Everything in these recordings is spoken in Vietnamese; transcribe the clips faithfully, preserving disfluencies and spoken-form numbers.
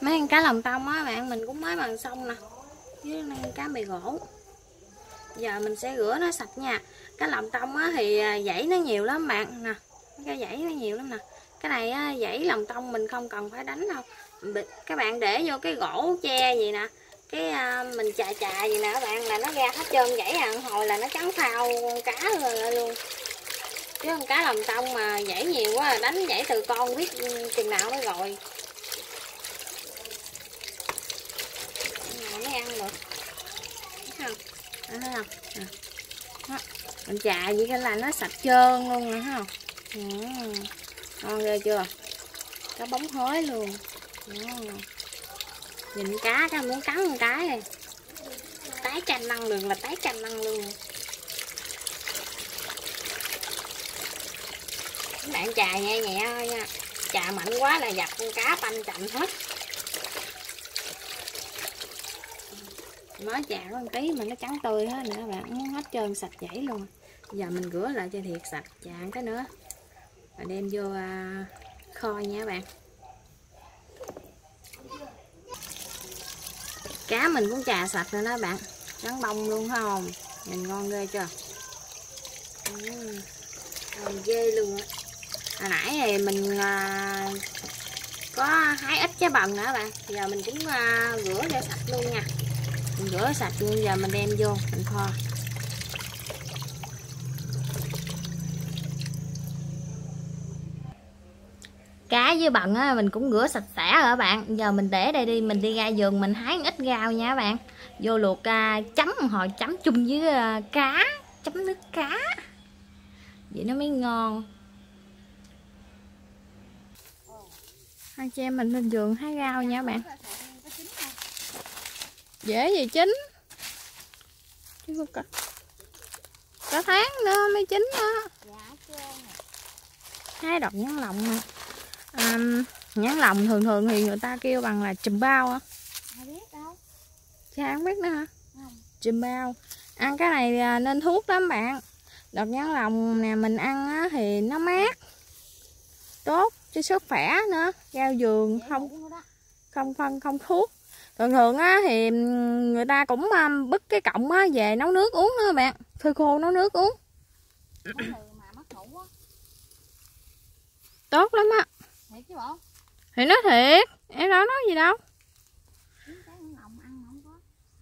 Mấy ăn cá lòng tông á bạn, mình cũng mới bằng xong nè, với cá mì gỗ. Giờ mình sẽ rửa nó sạch nha. Cá lòng tông á thì dãy nó nhiều lắm bạn nè, cái dãy nó nhiều lắm nè. Cái này á, dãy lòng tông mình không cần phải đánh đâu, các bạn để vô cái gỗ tre gì nè, cái mình chà chà gì nè các bạn, là nó ra hết trơn dãy à, hồi là nó trắng phao con cá rồi luôn. Chứ con cá lòng tông mà dãy nhiều quá, đánh dãy từ con biết chừng nào nó rồi. Nó mới ăn được. Thấy không? Đó, thấy không? À. Đó. Mình chà vậy cái là nó sạch trơn luôn nè, thấy không? Ừ. Ngon ghê chưa? Cá bóng hối luôn. Đó. Nhìn cá cái muốn cắn một cái rồi. Tái chanh năng lượng là tái chanh năng lượng. Các bạn chà nhẹ nhẹ thôi nha, chà mạnh quá là dập con cá banh chậm hết. Mới chà có một tí mà nó trắng tươi hết nữa bạn, muốn hết trơn sạch dãy luôn. Giờ mình rửa lại cho thiệt sạch, chà cái nữa và đem vô kho nha các bạn. Cá mình cũng chà sạch rồi đó bạn, trắng bông luôn không, nhìn ngon ghê chưa, ngon ghê luôn á. Hồi nãy thì mình à, có hái ít cái bần nữa bạn, giờ mình cũng à, rửa cho sạch luôn nha. Mình rửa sạch nhưng giờ mình đem vô mình kho. Cá với bần á, mình cũng rửa sạch sẽ rồi bạn. Giờ mình để đây đi, mình đi ra vườn mình hái ít rau nha các bạn. Vô luộc à, chấm hồi chấm chung với à, cá, chấm nước cá vậy nó mới ngon. Anh chị em mình lên vườn hái rau nha các bạn. Dễ gì chín, chứ cả, cả tháng nữa mới chín đó. Hái đọt nhãn lồng nè. À, nhãn lồng thường thường thì người ta kêu bằng là chùm bao á. Ai biết đâu. Cha không biết nữa hả? Chùm bao. Ăn cái này nên thuốc lắm bạn. Đọt nhãn lồng nè mình ăn á, thì nó mát, tốt cho sức khỏe nữa. Rau vườn không không phân không thuốc. Thường thường á, thì người ta cũng bứt cái cọng á, về nấu nước uống nữa bạn, phơi khô nấu nước uống. Tốt lắm á. Thiệt chứ bộ? Thì nó thiệt, em đó nói gì đâu.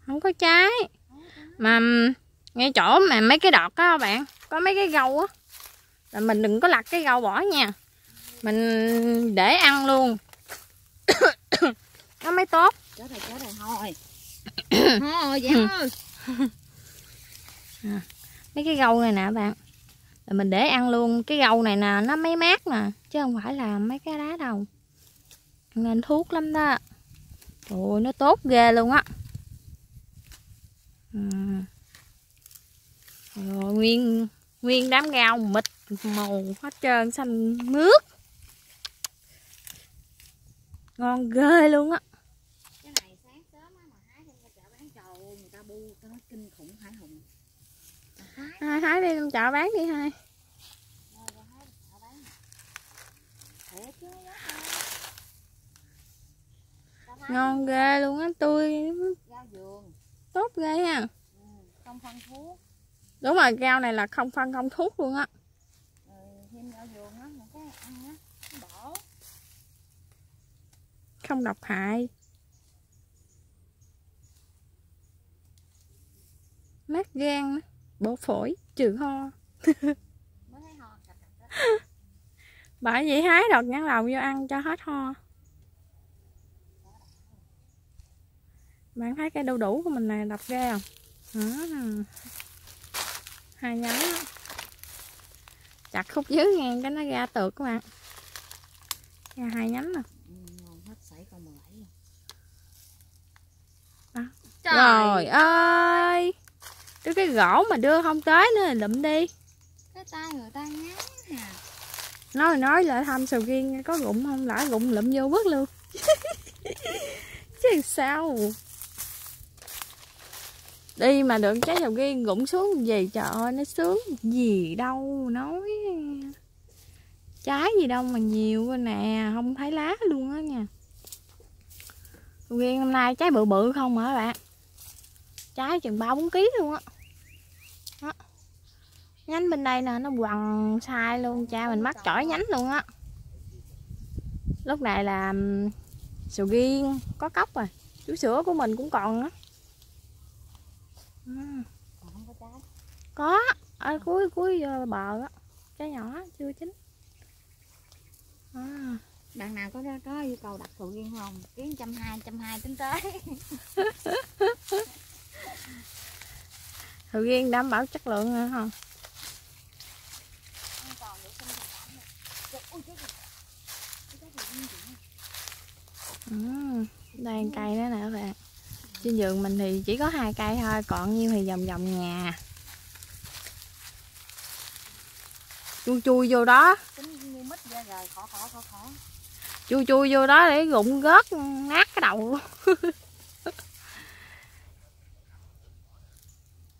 Không có trái. Mà ngay chỗ mà mấy cái đọt á bạn, có mấy cái rau á, là mình đừng có lặt cái rau bỏ nha, mình để ăn luôn. Nó mới tốt. Chết rồi, chết rồi, thôi. Thôi vậy thôi. À, mấy cái rau này nè bạn, là mình để ăn luôn. Cái rau này nè nó mới mát nè, chứ không phải là mấy cái đá đâu, nên thuốc lắm đó. Trời ơi, nó tốt ghê luôn á. Ừ. Rồi, nguyên nguyên đám rau mịt màu hết trơn, xanh mướt, ngon ghê luôn á. Cái này sáng sớm á mà hái trong chợ bán, trời ơi, người ta bu tao nói kinh khủng hả Hùng. Hái hái đi trong chợ bán đi hai. Ngon ghê luôn á, tươi tốt ghê ha. Không phân thuốc. Đúng rồi, rau này là không phân không thuốc luôn á. Ừ, thêm rau vườn á, một cái ăn á, bỏ. Không độc hại. Mát gan, bổ phổi, trừ ho. Mới thấy ho cặp cặp đó. Bởi vậy hái đọt nhãn lồng vô ăn cho hết ho. Bạn thấy cái đu đủ của mình này đập ghê không? Ừ. Hai nhánh đó. Chặt khúc dưới ngang cái nó ra tược các bạn. Ra hai nhánh nè. À, trời ơi, cái cái gỗ mà đưa không tới nữa là lụm đi. Cái tay người ta nhắn nè. Nói nói lại thăm sầu riêng có rụng không, lỡ rụng lụm vô bước luôn. Chứ sao đi mà được trái sầu riêng rụng xuống gì, trời ơi nó sướng gì đâu, nói trái gì đâu mà nhiều nè, không thấy lá luôn á nha. Nguyên năm nay trái bự bự không hả bạn? Trái chừng ba bốn ký luôn á. Nhánh bên đây nè, nó quằn sai luôn, cha mình mắc chỏi nhánh luôn á. Lúc này là sầu riêng có cốc rồi, chú sữa của mình cũng còn á. Có, ở cuối cuối bờ á, trái nhỏ chưa chín. À. Bạn nào có, có yêu cầu đặt sầu riêng không? Kiếm một trăm hai mươi, một trăm hai mươi tính tới. Sầu riêng đảm bảo chất lượng nữa không? Ừ, đây cây đó nè các bạn. Trên vườn mình thì chỉ có hai cây thôi, còn nhiêu thì vòng vòng nhà. Chui chui vô đó. Chui chui vô đó để rụng gớt nát cái đầu.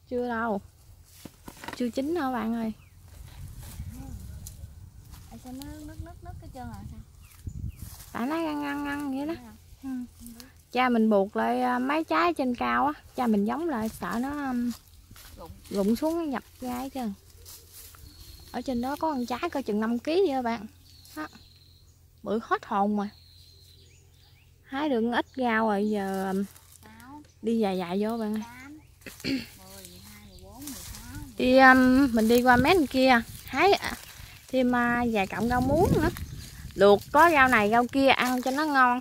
Chưa đâu, chưa chín hả bạn ơi? À, sao nó nứt nứt nứt cái chân rồi sao? Tại nó ngăn ngăn ngăn vậy đó. Ừ. Cha mình buộc lại mấy trái trên cao á, cha mình giống lại sợ nó rụng xuống nó nhập ra hết trơn. Ở trên đó có con trái coi chừng năm ký vậy các bạn. Đó. Bự hết hồn rồi. Hái được ít rau rồi, giờ đi dài dài vô bạn ơi. Thì um, mình đi qua mé kia hái thêm uh, vài cọng rau muống nữa, luộc có rau này rau kia ăn cho nó ngon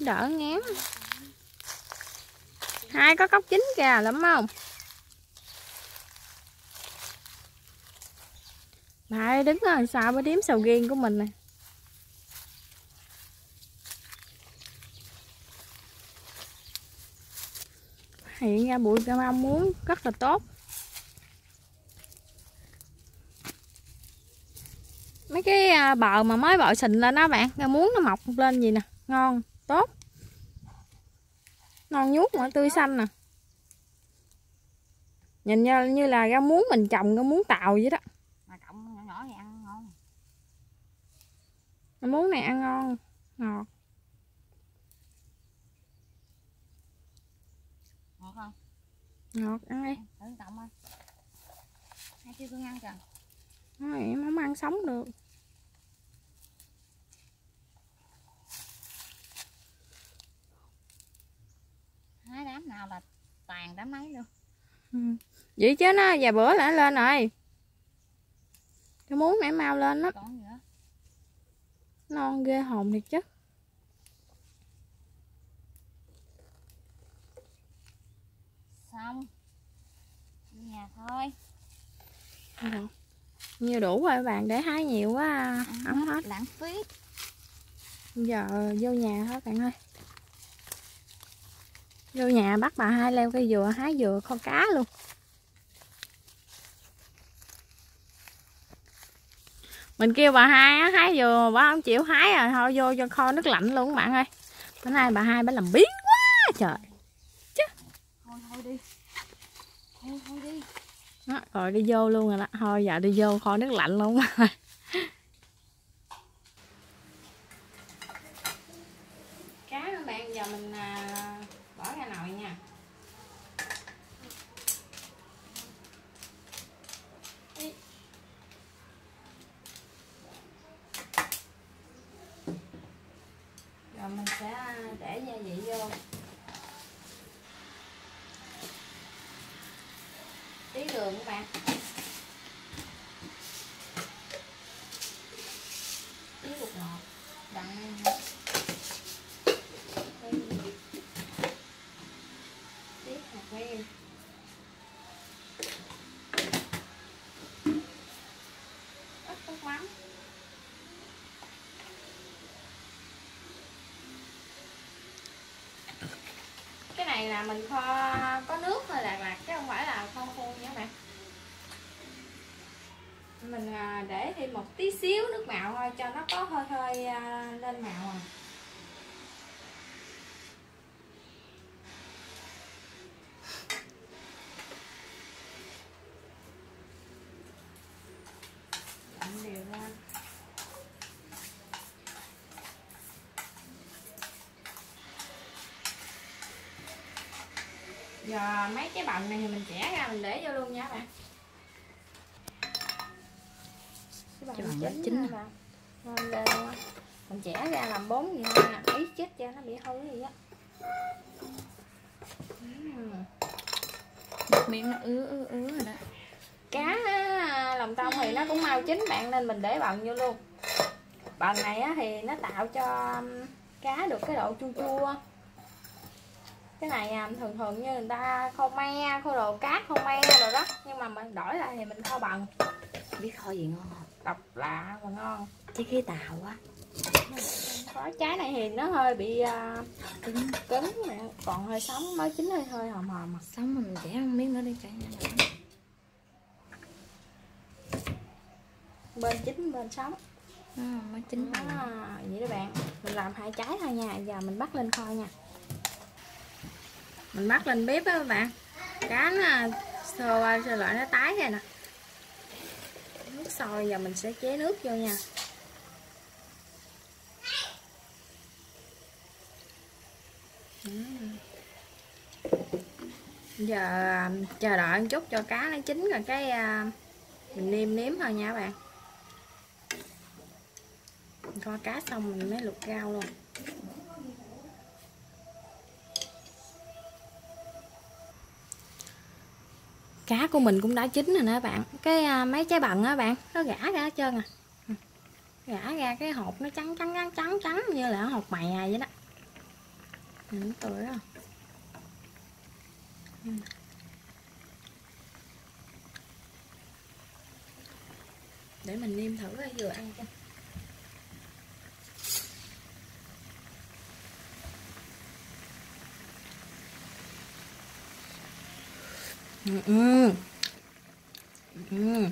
đỡ ngán. Hai có cốc chín kìa lắm không bà, đứng ở đằng sau với điếm sầu riêng của mình nè. Hiện ra bụi rau muống rất là tốt. Mấy cái bờ mà mới bội xình lên đó bạn, rau muống nó mọc lên gì nè, ngon, tốt. Ngon nhuốc mà tươi xanh nè. Nhìn như là rau muống mình trồng, rau muống tàu vậy đó. Mà trồng nhỏ nhỏ thì ăn ngon. Rau muống này ăn ngon, ngọt. Không? Ngọt ăn đi. Thử cộng thôi. Hai kia cưng ăn kìa. Thôi em không ăn sống được. Hái đám nào là toàn đám ấy luôn. Ừ. Vậy chứ nó vài bữa là lên rồi. Cái muốn nãy mau lên lắm. Non ghê hồn thiệt chứ. Xong đi nhà thôi. Ừ. Nhiều đủ rồi các bạn, để hái nhiều quá ấm hết lãng phí. Giờ vô nhà thôi bạn ơi, vô nhà bắt bà hai leo cây dừa, hái dừa kho cá luôn. Mình kêu bà hai hái dừa bà không chịu hái rồi, thôi vô cho kho nước lạnh luôn các bạn ơi. Bữa nay bà hai bà làm biến quá trời. Thôi đi, thôi, thôi đi. Đó, rồi đi vô luôn rồi đó. Thôi giờ đi vô kho nước lạnh luôn. Cá các bạn, giờ mình bỏ ra nồi nha. Rồi mình sẽ để gia vị vô. Tí đường các bạn, tí bột ngọt đặng lên nữa, tí hạt nêm, ít nước mắm, cái này là mình kho có nước thôi là lạc chứ không phải là kho khô nha các bạn. Mình để thêm một tí xíu nước mạo thôi cho nó có hơi hơi lên mạo à. Đậm đều lên. Giờ mấy cái bằm này thì mình chẻ ra mình để vô luôn nha bạn. Cái bằm đã chín rồi. Ngon ghê luôn á. Mình chẻ ra làm bốn gì ha, ý chết cho nó bị hư gì á. Một miếng nó ứa ứa ứa rồi đó. Cá lòng tông thì nó cũng mau chín bạn, nên mình để bằm vô luôn. Bằm này á thì nó tạo cho cá được cái độ chua chua. Cái này thường thường như người ta kho me, kho đồ cát, kho me rồi đó. Nhưng mà mình đổi lại thì mình kho bần. Biết kho gì ngon không? Độc lạ và ngon. Trái khế tàu á. Có trái này thì nó hơi bị uh, cứng cứng mẹ. Còn hơi sống, mới chín hơi hơi hòm hòm. Sống mình chẻ một miếng nữa đi cả nhà. Bên chín bên sống. À, mới chín à, vậy đó bạn. Mình làm hai trái thôi nha. Giờ mình bắt lên kho nha. Mình bắt lên bếp á các bạn. Cá nó sôi sôi lại nó tái ra nè. Nước sôi giờ mình sẽ chế nước vô nha. Giờ chờ đợi một chút cho cá nó chín rồi cái mình nêm nếm thôi nha các bạn. Mình kho cá xong mình mới luộc rau luôn. Cá của mình cũng đã chín rồi nè bạn. Cái mấy trái bần á bạn, nó gã ra hết trơn à. Gã ra cái hột nó trắng trắng trắng trắng trắng như là hột mè vậy đó. Mình tươi đó. Để mình nêm thử vừa ăn cho. Ừ. Ừ.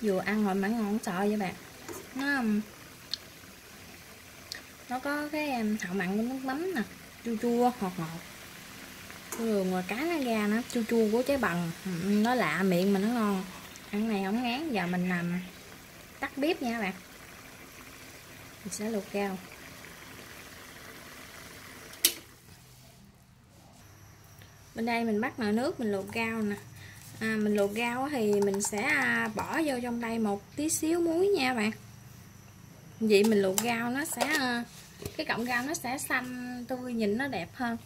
Vừa ăn hồi mà ngon sợ vậy bạn. Nó nó có cái hậu mặn của nước mắm nè, chua chua ngọt ngọt. Rồi ngoài cá nó ra nó chua chua của trái bần, nó lạ miệng mà nó ngon. Ăn này không ngán. Giờ mình làm tắt bếp nha bạn. Mình sẽ luộc rau. Bên đây mình bắt nồi nước mình luộc rau nè. à, Mình luộc rau thì mình sẽ bỏ vô trong đây một tí xíu muối nha bạn. Vậy mình luộc rau nó sẽ, cái cọng rau nó sẽ xanh tươi, nhìn nó đẹp hơn.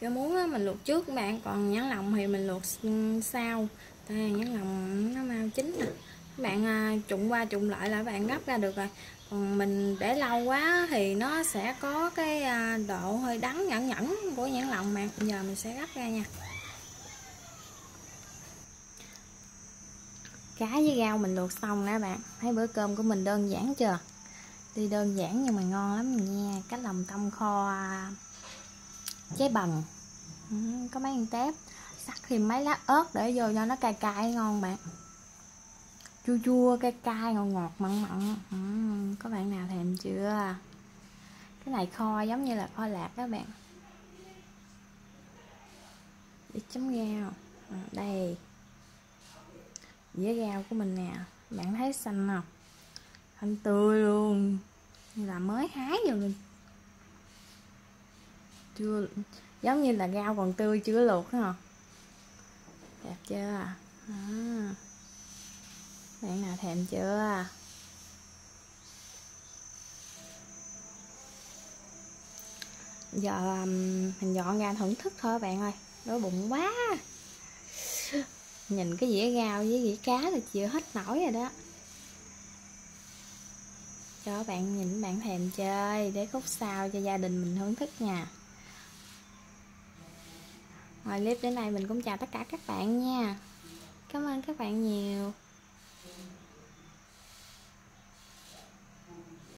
Nếu muốn mình luộc trước các bạn, còn nhãn lòng thì mình luộc sau. Tại nhãn lòng nó mau chín nè. Các bạn trụng qua trụng lại là các bạn gấp ra được rồi. Còn mình để lâu quá thì nó sẽ có cái độ hơi đắng nhẫn nhẫn của nhãn lòng mà. Giờ mình sẽ gấp ra nha. Cá với rau mình luộc xong nè bạn. Thấy bữa cơm của mình đơn giản chưa? Tuy đơn giản nhưng mà ngon lắm nha. Cá lòng tong kho trái bần, ừ, có mấy con tép, sắc thêm mấy lá ớt để vô cho nó cay cay ngon bạn. Chua chua cay cay ngọt ngọt mặn mặn. Ừ, có bạn nào thèm chưa? Cái này kho giống như là kho lạc đó bạn. Để chấm rau. À, đây dĩa rau của mình nè, bạn thấy xanh không? Xanh tươi luôn, như là mới hái vô luôn. Chưa, giống như là rau còn tươi chưa luộc hả? Đẹp chưa? À, bạn nào thèm chưa? Giờ um, mình dọn ra thưởng thức thôi bạn ơi, đói bụng quá. Nhìn cái dĩa rau với dĩa cá là chịu hết nổi rồi đó. Cho bạn nhìn bạn thèm chơi, để khúc sau cho gia đình mình thưởng thức nha. Ngoài clip đến đây mình cũng chào tất cả các bạn nha. Cảm ơn các bạn nhiều.